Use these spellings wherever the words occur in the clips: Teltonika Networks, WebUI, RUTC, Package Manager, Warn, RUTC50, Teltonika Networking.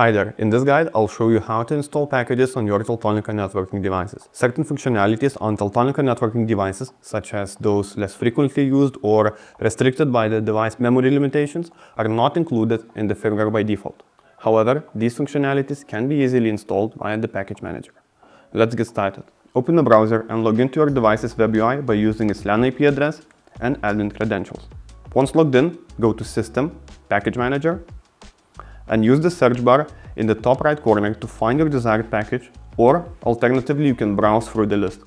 Hi there, in this guide I'll show you how to install packages on your Teltonika networking devices. Certain functionalities on Teltonika networking devices, such as those less frequently used or restricted by the device memory limitations, are not included in the firmware by default. However, these functionalities can be easily installed via the Package Manager. Let's get started. Open a browser and log into your device's web UI by using its LAN IP address and admin credentials. Once logged in, go to System, Package Manager, and use the search bar in the top right corner to find your desired package, or alternatively you can browse through the list.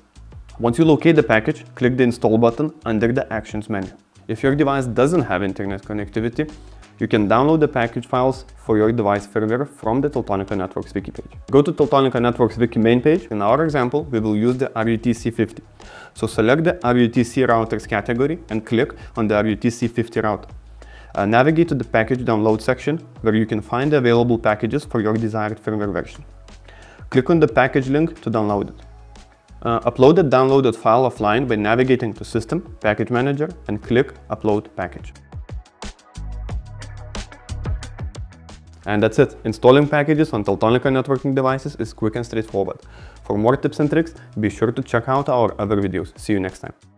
Once you locate the package, click the Install button under the Actions menu. If your device doesn't have internet connectivity, you can download the package files for your device firmware from the Teltonika Networks wiki page. Go to Teltonika Networks wiki main page. In our example, we will use the RUTC50. So select the RUTC routers category and click on the RUTC50 router. Navigate to the package download section, where you can find the available packages for your desired firmware version. Click on the package link to download it. Upload the downloaded file offline by navigating to System, Package Manager, and click Upload Package. And that's it. Installing packages on Teltonika networking devices is quick and straightforward. For more tips and tricks, be sure to check out our other videos. See you next time.